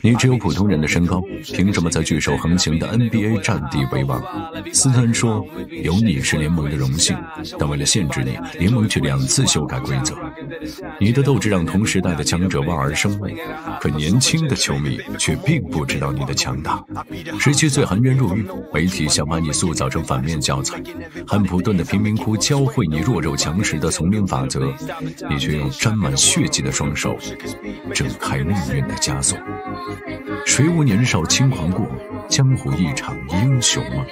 你只有普通人的身高，凭什么在巨手横行的 NBA 占地为王？斯特恩说：“有你是联盟的荣幸，但为了限制你，联盟却2次修改规则。”你的斗志让同时代的强者望而生畏，可年轻的球迷却并不知道你的强大。17岁含冤入狱，媒体想把你塑造成反面教材。汉普顿的贫民窟教会你弱肉强食的丛林法则，你却用沾满血迹的双手挣开命运的枷锁。谁无年少轻狂过？江湖一场英雄梦。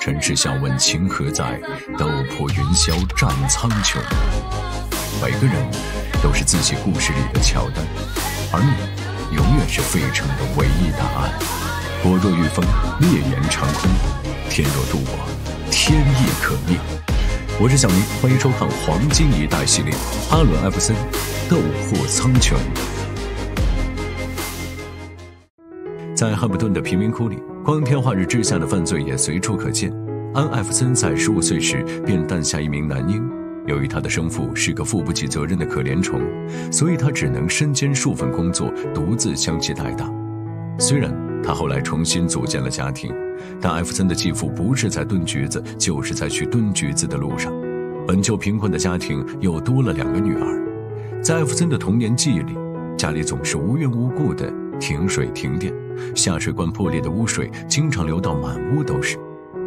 尘世笑问情何在？斗破云霄战苍穹。每个人都是自己故事里的桥段，而你永远是费城的唯一答案。我若御风，烈焰长空；天若渡我，天亦可逆。我是小明，欢迎收看《黄金一代》系列，阿伦·艾弗森，斗破苍穹。在汉普顿的贫民窟里，光天化日之下的犯罪也随处可见。安·艾弗森在15岁时便诞下一名男婴，由于他的生父是个负不起责任的可怜虫，所以他只能身兼数份工作，独自将其带大。虽然他后来重新组建了家庭，但艾弗森的继父不是在炖橘子，就是在去炖橘子的路上。本就贫困的家庭又多了2个女儿。在艾弗森的童年记忆里，家里总是无缘无故的停水停电，下水管破裂的污水经常流到满屋都是，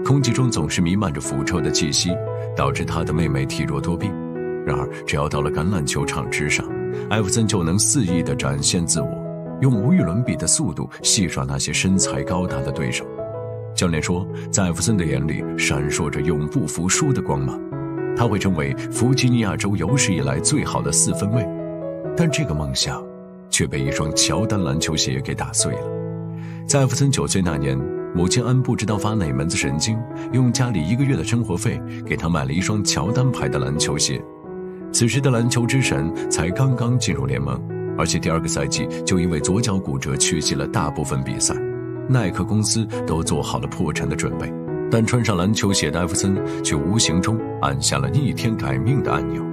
空气中总是弥漫着腐臭的气息，导致他的妹妹体弱多病。然而只要到了橄榄球场之上，艾弗森就能肆意地展现自我，用无与伦比的速度戏耍那些身材高大的对手。教练说，在艾弗森的眼里闪烁着永不服输的光芒，他会成为弗吉尼亚州有史以来最好的4分卫。但这个梦想却被一双乔丹篮球鞋给打碎了。在艾弗森9岁那年，母亲安不知道发哪门子神经，用家里1个月的生活费给他买了一双乔丹牌的篮球鞋。此时的篮球之神才刚刚进入联盟，而且第2个赛季就因为左脚骨折缺席了大部分比赛。耐克公司都做好了破产的准备，但穿上篮球鞋的艾弗森却无形中按下了逆天改命的按钮。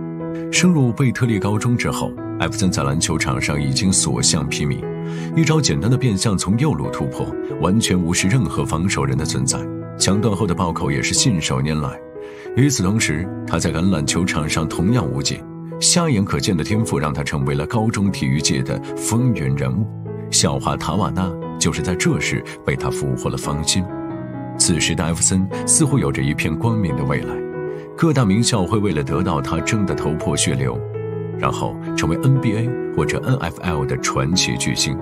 升入贝特利高中之后，艾弗森在篮球场上已经所向披靡，一招简单的变向从右路突破，完全无视任何防守人的存在，抢断后的暴扣也是信手拈来。与此同时，他在橄榄球场上同样无解，瞎眼可见的天赋让他成为了高中体育界的风云人物。校花塔瓦纳就是在这时被他俘获了芳心。此时的艾弗森似乎有着一片光明的未来，各大名校会为了得到他争得头破血流，然后成为 NBA 或者 NFL 的传奇巨星。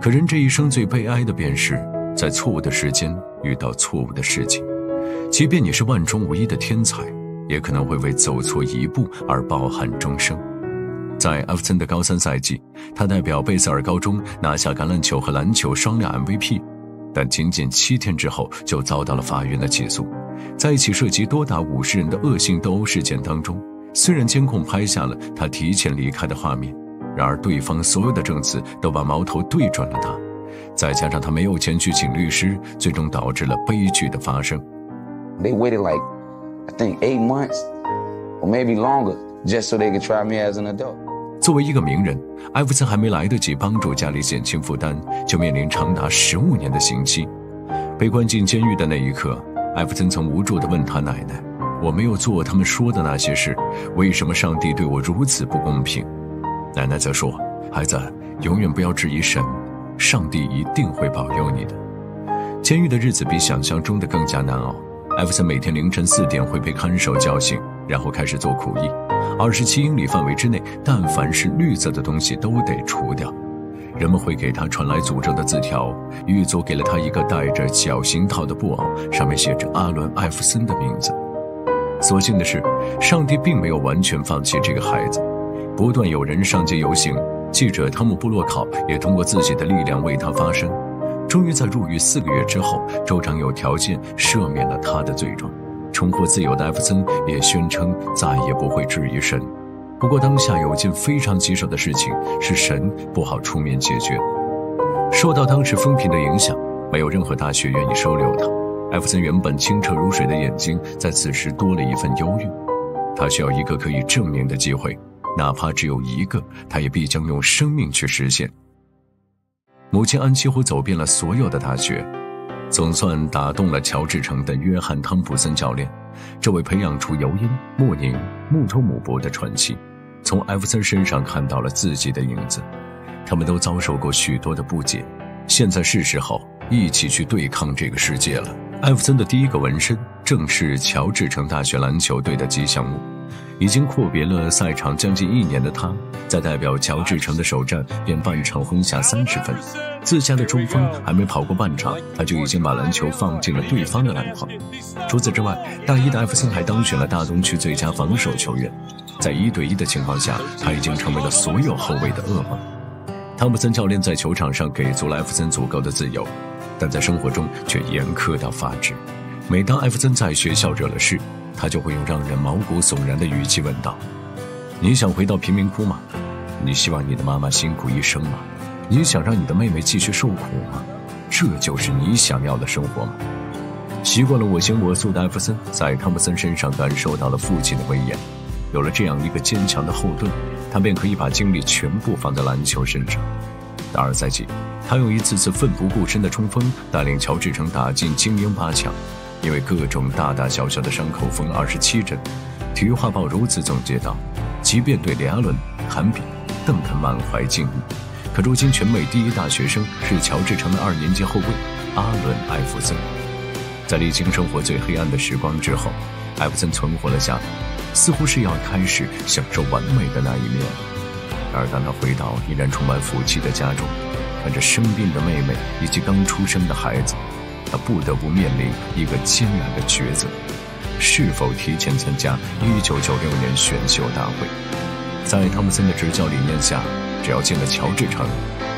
可人这一生最悲哀的便是在错误的时间遇到错误的事情，即便你是万中无一的天才，也可能会为走错一步而抱憾终生。在艾弗森的高3赛季，他代表贝塞尔高中拿下橄榄球和篮球双料 MVP， 但仅仅7天之后就遭到了法院的起诉。在一起涉及多达50人的恶性斗殴事件当中，虽然监控拍下了他提前离开的画面，然而对方所有的证词都把矛头对准了他，再加上他没有钱去请律师，最终导致了悲剧的发生。They waited like I think 8 months or maybe longer just so they could try me as an adult。作为一个名人，艾弗森还没来得及帮助家里减轻负担，就面临长达15年的刑期。被关进监狱的那一刻，艾弗森曾无助地问他奶奶：“我没有做他们说的那些事，为什么上帝对我如此不公平？”奶奶则说：“孩子，永远不要质疑神，上帝一定会保佑你的。”监狱的日子比想象中的更加难熬。艾弗森每天凌晨4点会被看守叫醒，然后开始做苦役。27英里范围之内，但凡是绿色的东西都得除掉。人们会给他传来诅咒的字条，狱卒给了他一个戴着绞刑套的布袄，上面写着阿伦·艾弗森的名字。所幸的是，上帝并没有完全放弃这个孩子，不断有人上街游行，记者汤姆·布洛考也通过自己的力量为他发声。终于在入狱4个月之后，州长有条件赦免了他的罪状。重获自由的艾弗森也宣称再也不会质疑神。不过当下有件非常棘手的事情是神不好出面解决。受到当时风评的影响，没有任何大学愿意收留他。艾弗森原本清澈如水的眼睛在此时多了一份忧郁。他需要一个可以证明的机会，哪怕只有一个，他也必将用生命去实现。母亲安几乎走遍了所有的大学，总算打动了乔治城的约翰·汤普森教练，这位培养出尤因、莫宁、穆托姆博的传奇，从艾弗森身上看到了自己的影子。他们都遭受过许多的不解，现在是时候一起去对抗这个世界了。艾弗森的第一个纹身正是乔治城大学篮球队的吉祥物。已经阔别了赛场将近1年的他，在代表乔治城的首战便半场轰下30分，自家的中锋还没跑过半场，他就已经把篮球放进了对方的篮筐。除此之外，大一的艾弗森还当选了大东区最佳防守球员。在1对1的情况下，他已经成为了所有后卫的噩梦。汤普森教练在球场上给足了艾弗森足够的自由，但在生活中却严苛到发指。每当艾弗森在学校惹了事，他就会用让人毛骨悚然的语气问道：你想回到贫民窟吗？你希望你的妈妈辛苦一生吗？你想让你的妹妹继续受苦吗？这就是你想要的生活吗？习惯了我行我素的艾弗森在汤普森身上感受到了父亲的威严，有了这样一个坚强的后盾，他便可以把精力全部放在篮球身上。大二赛季，他用一次次奋不顾身的冲锋带领乔治城打进精英8强。因为各种大大小小的伤口缝27针，体育画报如此总结道：即便对雷阿伦、坎比、邓肯满怀敬意，可如今全美第一大学生是乔治城的2年级后卫阿伦·艾弗森。在历经生活最黑暗的时光之后，艾弗森存活了下来，似乎是要开始享受完美的那一面。然而当他回到依然充满福气的家中，看着生病的妹妹以及刚出生的孩子，他不得不面临一个艰难的抉择：是否提前参加1996年选秀大会？在汤普森的执教理念下，只要进了乔治城，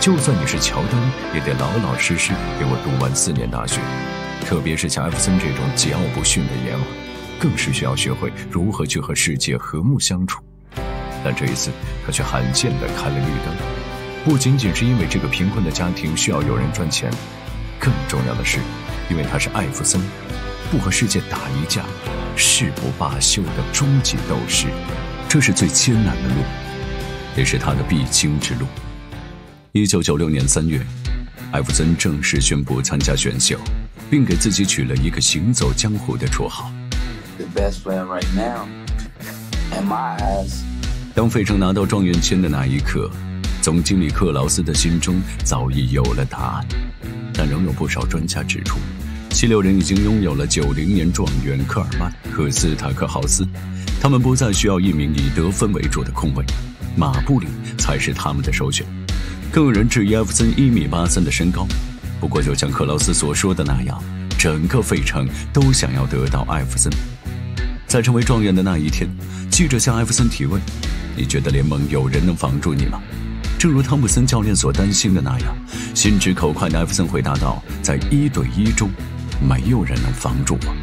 就算你是乔丹，也得老老实实给我读完4年大学。特别是像艾弗森这种桀骜不驯的野马，更是需要学会如何去和世界和睦相处。但这一次，他却罕见地开了绿灯，不仅仅是因为这个贫困的家庭需要有人赚钱。更重要的是，因为他是艾弗森，不和世界打一架，誓不罢休的终极斗士。这是最艰难的路，也是他的必经之路。1996年3月，艾弗森正式宣布参加选秀，并给自己取了一个行走江湖的绰号。当费城拿到状元签的那一刻，总经理克劳斯的心中早已有了答案。但仍有不少专家指出，76人已经拥有了90年状元科尔曼和斯塔克豪斯，他们不再需要一名以得分为主的控卫，马布里才是他们的首选。更有人质疑艾弗森1.83米的身高，不过就像克劳斯所说的那样，整个费城都想要得到艾弗森。在成为状元的那一天，记者向艾弗森提问：你觉得联盟有人能防住你吗？正如汤普森教练所担心的那样，心直口快的艾弗森回答道：在1对1中，没有人能防住我。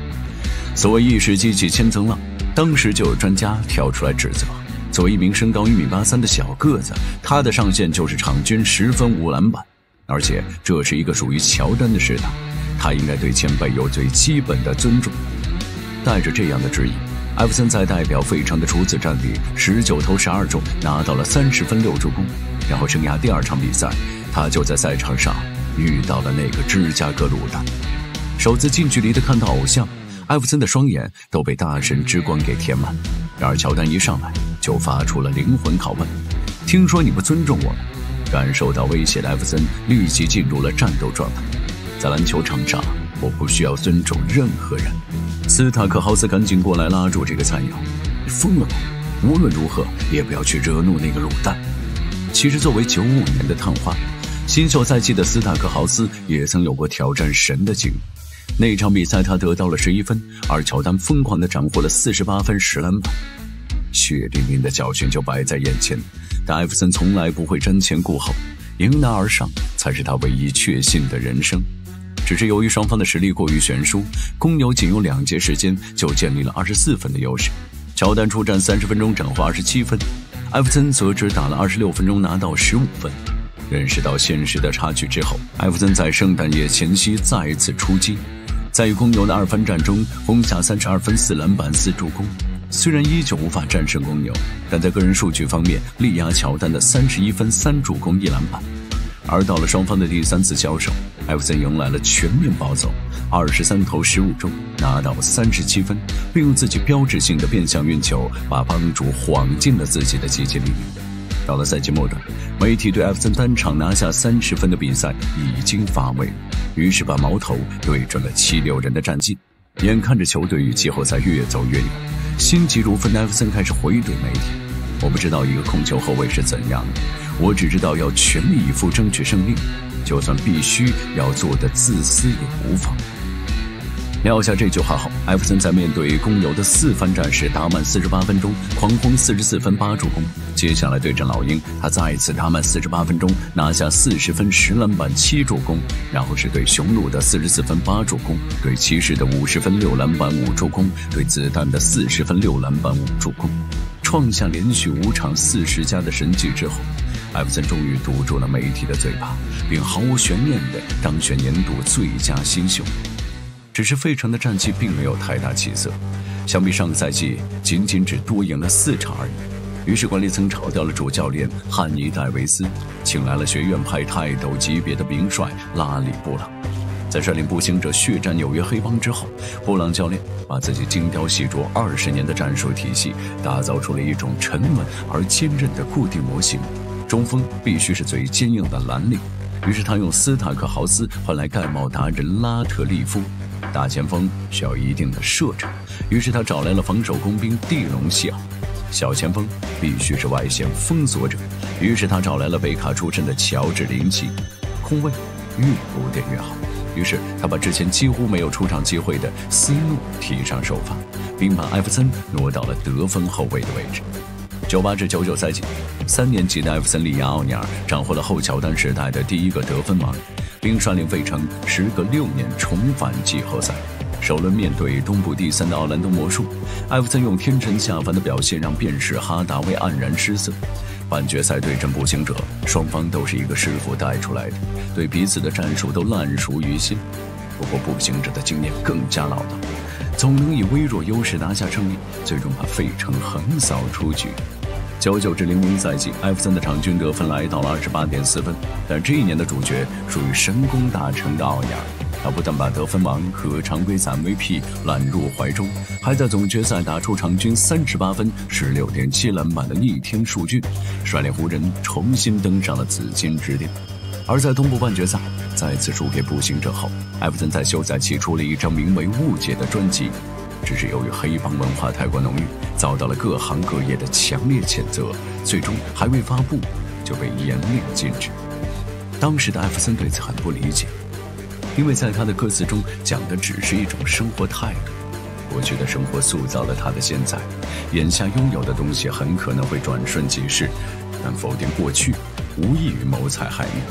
所谓一石激起千层浪，当时就有专家跳出来指责：作为一名身高1.83米的小个子，他的上限就是场均10分5篮板，而且这是一个属于乔丹的时代，他应该对前辈有最基本的尊重。带着这样的质疑，艾弗森在代表费城的处子战里19投12中，拿到了30分6助攻。然后生涯第2场比赛，他就在赛场上遇到了那个芝加哥鹿蛋。首次近距离的看到偶像，艾弗森的双眼都被大神之光给填满。然而乔丹一上来就发出了灵魂拷问：听说你不尊重我们？感受到威胁的艾弗森立即进入了战斗状态。在篮球场上，我不需要尊重任何人。斯塔克豪斯赶紧过来拉住这个菜鸟：你疯了吗？无论如何也不要去惹怒那个鹿蛋。其实作为95年的探花，新秀赛季的斯塔克豪斯也曾有过挑战神的经历。那场比赛他得到了11分，而乔丹疯狂地斩获了48分10篮板。血淋淋的教训就摆在眼前，但艾弗森从来不会瞻前顾后，迎难而上才是他唯一确信的人生。只是由于双方的实力过于悬殊，公牛仅用2节时间就建立了24分的优势。乔丹出战30分钟斩获27分，艾弗森则只打了26分钟，拿到15分。认识到现实的差距之后，艾弗森在圣诞夜前夕再次出击，在与公牛的2番战中轰下32分4篮板4助攻。虽然依旧无法战胜公牛，但在个人数据方面力压乔丹的31分3助攻1篮板。而到了双方的第三次交手，艾弗森迎来了全面暴走，23投15中，拿到37分，并用自己标志性的变向运球把帮主晃进了自己的极限领域。 到了赛季末段，媒体对艾弗森单场拿下30分的比赛已经乏味，于是把矛头对准了76人的战绩。眼看着球队与季后赛越走越远，心急如焚的艾弗森开始回怼媒体：“我不知道一个控球后卫是怎样的，我只知道要全力以赴争取胜利，就算必须要做的自私也无妨。” 撂下这句话后，艾弗森在面对公牛的4番战时打满48分钟，狂轰44分8助攻。接下来对阵老鹰，他再次打满48分钟，拿下40分10篮板7助攻。然后是对雄鹿的44分8助攻，对骑士的50分6篮板5助攻，对子弹的40分6篮板5助攻，创下连续5场40加的神迹之后，艾弗森终于堵住了媒体的嘴巴，并毫无悬念地当选年度最佳新秀。 只是费城的战绩并没有太大起色，相比上个赛季，仅只多赢了4场而已。于是管理层炒掉了主教练汉尼戴维斯，请来了学院派泰斗级别的名帅拉里布朗。在率领步行者血战纽约黑帮之后，布朗教练把自己精雕细琢20年的战术体系，打造出了一种沉稳而坚韧的固定模型。中锋必须是最坚硬的蓝领，于是他用斯塔克豪斯换来盖帽达人拉特利夫。 大前锋需要一定的射程，于是他找来了防守工兵蒂隆西奥；小前锋必须是外线封锁者，于是他找来了北卡出身的乔治林奇；空位越古典越好，于是他把之前几乎没有出场机会的斯诺提上首发，并把艾弗森挪到了得分后卫的位置。 98至99赛季，3年级的艾弗森力压奥尼尔，斩获了后乔丹时代的第一个得分王，并率领费城时隔6年重返季后赛。首轮面对东部第3的奥兰多魔术，艾弗森用天神下凡的表现让便士哈达威黯然失色。半决赛对阵步行者，双方都是一个师傅带出来的，对彼此的战术都烂熟于心。不过步行者的经验更加老道，总能以微弱优势拿下胜利，最终把费城横扫出局。 99至00赛季，艾弗森的场均得分来到了 28.4 分，但这一年的主角属于神功大成的奥尼尔。他不但把得分王和常规赛 MVP 揽入怀中，还在总决赛打出场均38分、16.7篮板的逆天数据，率领湖人重新登上了紫金之巅。而在东部半决赛再次输给步行者后，艾弗森在休赛期出了一张名为《误解》的专辑。 只是由于黑帮文化太过浓郁，遭到了各行各业的强烈谴责，最终还未发布就被严令禁止。当时的艾弗森对此很不理解，因为在他的歌词中讲的只是一种生活态度。过去的生活塑造了他的现在，眼下拥有的东西很可能会转瞬即逝，但否定过去无异于谋财害命。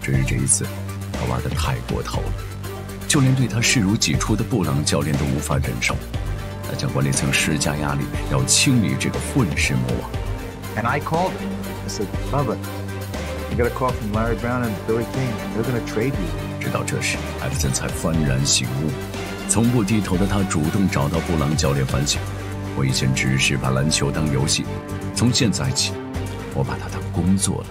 只是这一次，他玩得太过头了。 就连对他视如己出的布朗教练都无法忍受，他向管理层施加压力，要清理这个混世魔王。And I called him. I said, "Bubba, you got a call from Larry Brown and Billy King. They're going to trade you." 直到这时，艾弗森才幡然醒悟，从不低头的他主动找到布朗教练反省：“我以前只是把篮球当游戏，从现在起，我把它当工作了。”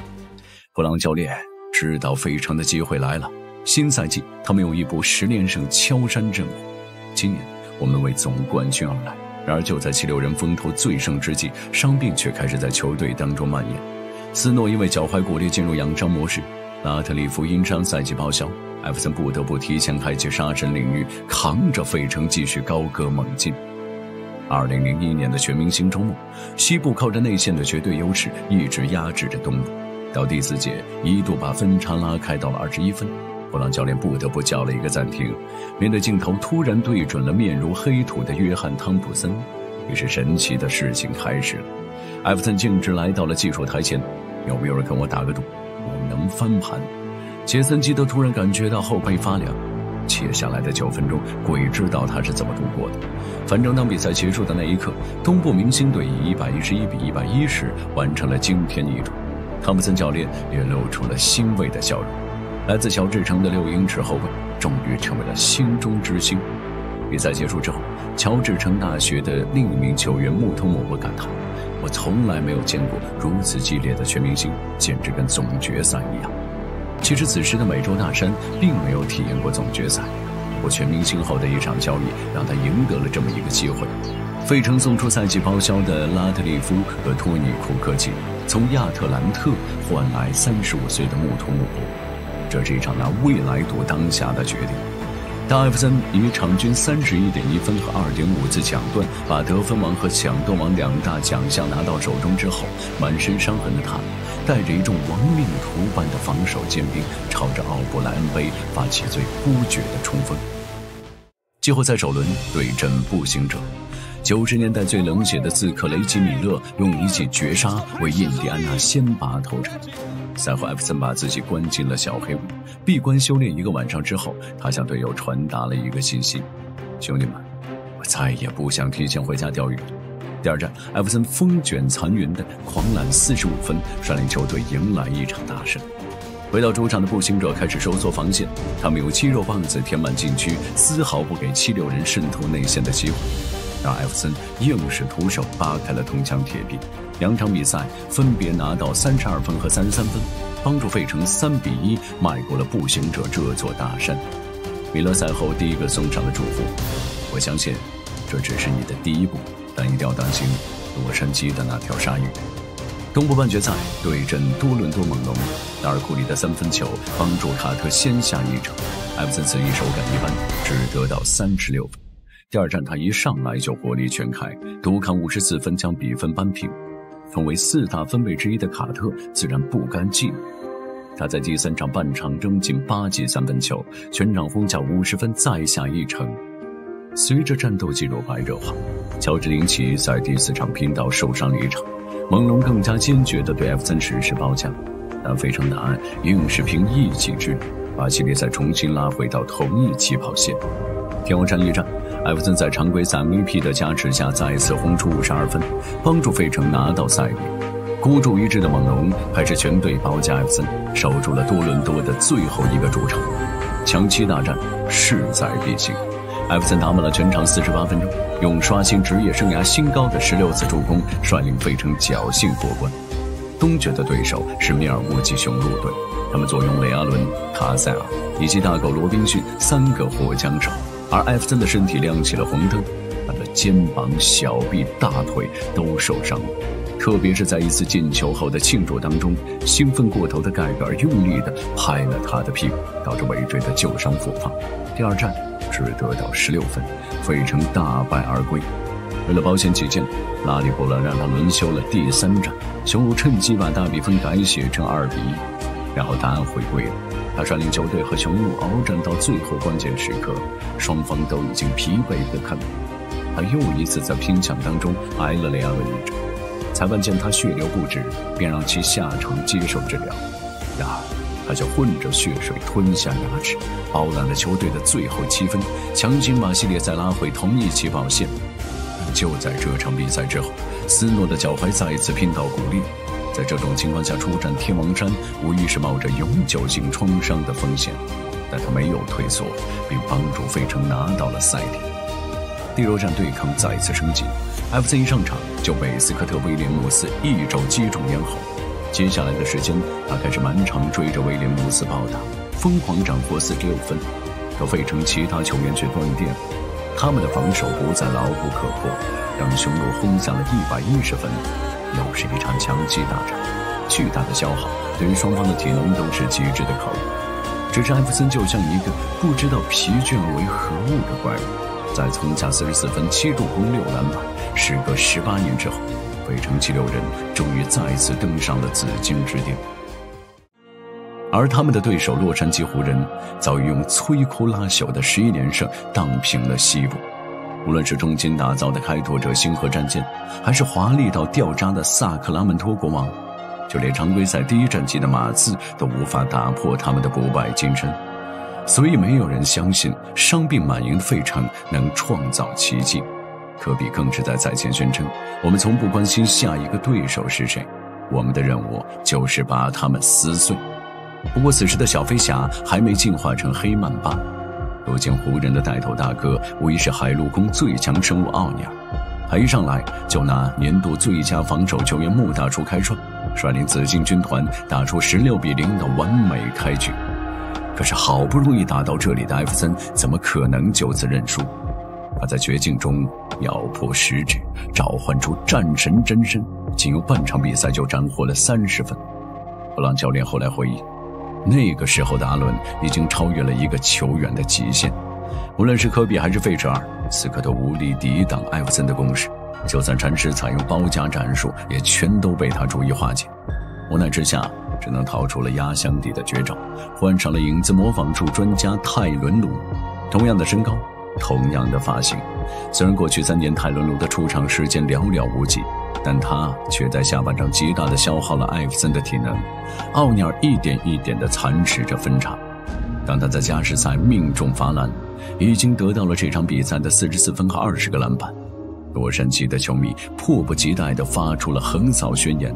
布朗教练知道费城的机会来了。 新赛季，他们用一波10连胜敲山震虎。今年，我们为总冠军而来。然而，就在76人风头最盛之际，伤病却开始在球队当中蔓延。斯诺因为脚踝骨裂进入养伤模式，拉特利夫因伤赛季报销，艾弗森不得不提前开启杀神领域，扛着费城继续高歌猛进。2001年的全明星周末，西部靠着内线的绝对优势一直压制着东部，到第4节一度把分差拉开到了21分。 布朗教练不得不叫了一个暂停，面对镜头突然对准了面如黑土的约翰·汤普森，于是神奇的事情开始了。艾弗森径直来到了技术台前，有没有人跟我打个赌，我能翻盘？杰森·基德突然感觉到后背发凉，接下来的9分钟，鬼知道他是怎么度过的。反正当比赛结束的那一刻，东部明星队以111比110完成了惊天一仗，汤普森教练也露出了欣慰的笑容。 来自小制成的6英尺后卫，终于成为了心中之星。比赛结束之后，乔治城大学的另一名球员穆托姆感叹：“我从来没有见过如此激烈的全明星，简直跟总决赛一样。”其实此时的美洲大山并没有体验过总决赛，不过全明星后的一场交易让他赢得了这么一个机会。费城送出赛季报销的拉特利夫和托尼库科奇，从亚特兰特换来35岁的穆图姆。这是一场拿未来赌当下的决定。但艾弗森以场均31.1分和2.5次抢断，把得分王和抢断王两大奖项拿到手中之后，满身伤痕的他，带着一众亡命徒般的防守尖兵，朝着奥布莱恩杯发起最孤绝的冲锋。季后赛首轮对阵步行者，90年代最冷血的刺客雷吉米勒用一记绝杀为印第安纳先拔头筹。赛后，艾弗森把自己关进了小黑屋，闭关修炼一个晚上之后，他向队友传达了一个信息：“兄弟们，我再也不想提前回家钓鱼。”第二战，艾弗森风卷残云的狂揽45分，率领球队迎来一场大胜。回到主场的步行者开始收缩防线，他们用肌肉棒子填满禁区，丝毫不给76人渗透内线的机会。让艾弗森硬是徒手扒开了铜墙铁壁。2场比赛分别拿到32分和33分，帮助费城3-1迈过了步行者这座大山。米勒赛后第一个送上了祝福：“我相信，这只是你的第一步，但一定要当心洛杉矶的那条鲨鱼。”东部半决赛对阵多伦多猛龙，达尔库里的3分球帮助卡特先下一城。艾弗森此役手感一般，只得到36分。第二战他一上来就火力全开，独砍54分将比分扳平。成为4大分贝之一的卡特自然不甘寂寞，他在第3场半场扔进8记3分球，全场轰下50分，再下一城。随着战斗进入白热化，乔治林奇在第4场拼到受伤离场，猛龙更加坚决地对艾弗森实施包夹，但费城南岸硬是凭一己之力把系列赛重新拉回到同一起跑线。天王山一战，艾弗森在常规赛 MVP 的加持下再次轰出52分，帮助费城拿到赛位。孤注一掷的猛龙还是全队包夹艾弗森，守住了多伦多的最后一个主场。强7大战势在必行，艾弗森打满了全场48分钟，用刷新职业生涯新高的16次助攻，率领费城侥幸过关。东决的对手是密尔沃基雄鹿队，他们坐拥雷阿伦、卡塞尔以及大狗罗宾逊3个活枪手。而艾弗森的身体亮起了红灯，他的肩膀、小臂、大腿都受伤了，特别是在一次进球后的庆祝当中，兴奋过头的盖尔用力地拍了他的屁股，导致尾椎的旧伤复发。第二战只得到16分，费城大败而归。为了保险起见，拉里布朗让他轮休了第3战，雄鹿趁机把大比分改写成2-1，然后答案回归了。他率领球队和雄鹿鏖战到最后关键时刻，双方都已经疲惫不堪，他又一次在拼抢当中挨了雷阿伦一掌，裁判见他血流不止，便让其下场接受治疗。然而，他就混着血水吞下牙齿，包揽了球队的最后7分，强行把系列赛拉回同一起跑线。但就在这场比赛之后，斯诺的脚踝再一次拼到骨裂。在这种情况下出战天王山，无疑是冒着永久性创伤的风险，但他没有退缩，并帮助费城拿到了赛点。第6战对抗再次升级，艾弗森一上场就被斯科特·威廉姆斯一肘击中咽喉，接下来的时间他开始满场追着威廉姆斯暴打，疯狂斩获46分，可费城其他球员却断电，他们的防守不再牢不可破，让雄鹿轰下了110分。又是一场强7大战，巨大的消耗对于双方的体能都是极致的考验。只是艾弗森就像一个不知道疲倦为何物的怪物，在从下44分、7助攻、6篮板，时隔18年之后，费城76人终于再次登上了紫禁之巅。而他们的对手洛杉矶湖人早已用摧枯拉朽的11连胜荡平了西部。无论是重金打造的开拓者星河战舰，还是华丽到掉渣的萨克拉门托国王，就连常规赛第1战绩的马刺都无法打破他们的不败金身。所以没有人相信伤病满营的费城能创造奇迹。科比更是在赛前宣称：“我们从不关心下一个对手是谁，我们的任务就是把他们撕碎。”不过此时的小飞侠还没进化成黑曼巴。如今湖人的带头大哥无疑是海陆空最强生物奥尼尔，他一上来就拿年度最佳防守球员穆大叔开涮，率领紫禁军团打出16-0的完美开局。可是好不容易打到这里的艾弗森，怎么可能就此认输？他在绝境中咬破食指，召唤出战神真身，仅用半场比赛就斩获了30分。布朗教练后来回忆，那个时候的阿伦已经超越了一个球员的极限，无论是科比还是费舍尔，此刻都无力抵挡艾弗森的攻势。就算禅师采用包夹战术，也全都被他逐一化解。无奈之下，只能逃出了压箱底的绝招，换上了影子模仿术专家泰伦卢。同样的身高，同样的发型，虽然过去3年泰伦卢的出场时间寥寥无几，但他却在下半场极大地消耗了艾弗森的体能。奥尼尔一点一点地蚕食着分差。当他在加时赛命中罚篮，已经得到了这场比赛的44分和20个篮板。洛杉矶的球迷迫不及待地发出了横扫宣言。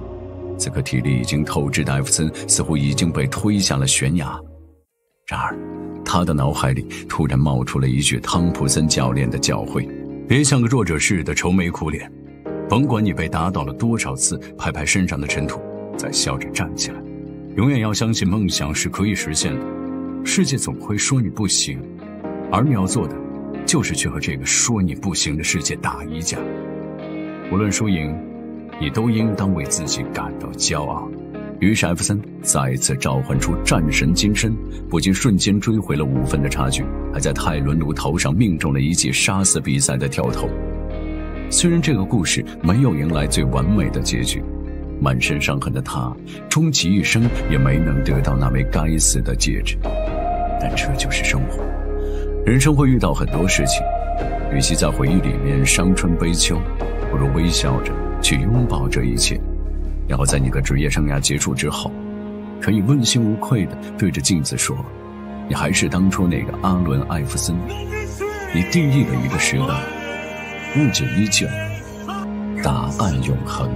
此刻体力已经透支的艾弗森似乎已经被推下了悬崖。然而，他的脑海里突然冒出了一句汤普森教练的教诲：别像个弱者似的愁眉苦脸，甭管你被打倒了多少次，拍拍身上的尘土，再笑着站起来。永远要相信梦想是可以实现的，世界总会说你不行，而你要做的就是去和这个说你不行的世界打一架。无论输赢，你都应当为自己感到骄傲。于是艾弗森再次召唤出战神金身，不仅瞬间追回了5分的差距，还在泰伦卢头上命中了一记杀死比赛的跳投。虽然这个故事没有迎来最完美的结局，满身伤痕的他终其一生也没能得到那枚该死的戒指。但这就是生活，人生会遇到很多事情，与其在回忆里面伤春悲秋，不如微笑着去拥抱这一切，然后在你的职业生涯结束之后，可以问心无愧地对着镜子说，你还是当初那个阿伦·艾弗森，你定义了一个时代，误解依旧，答案永恒。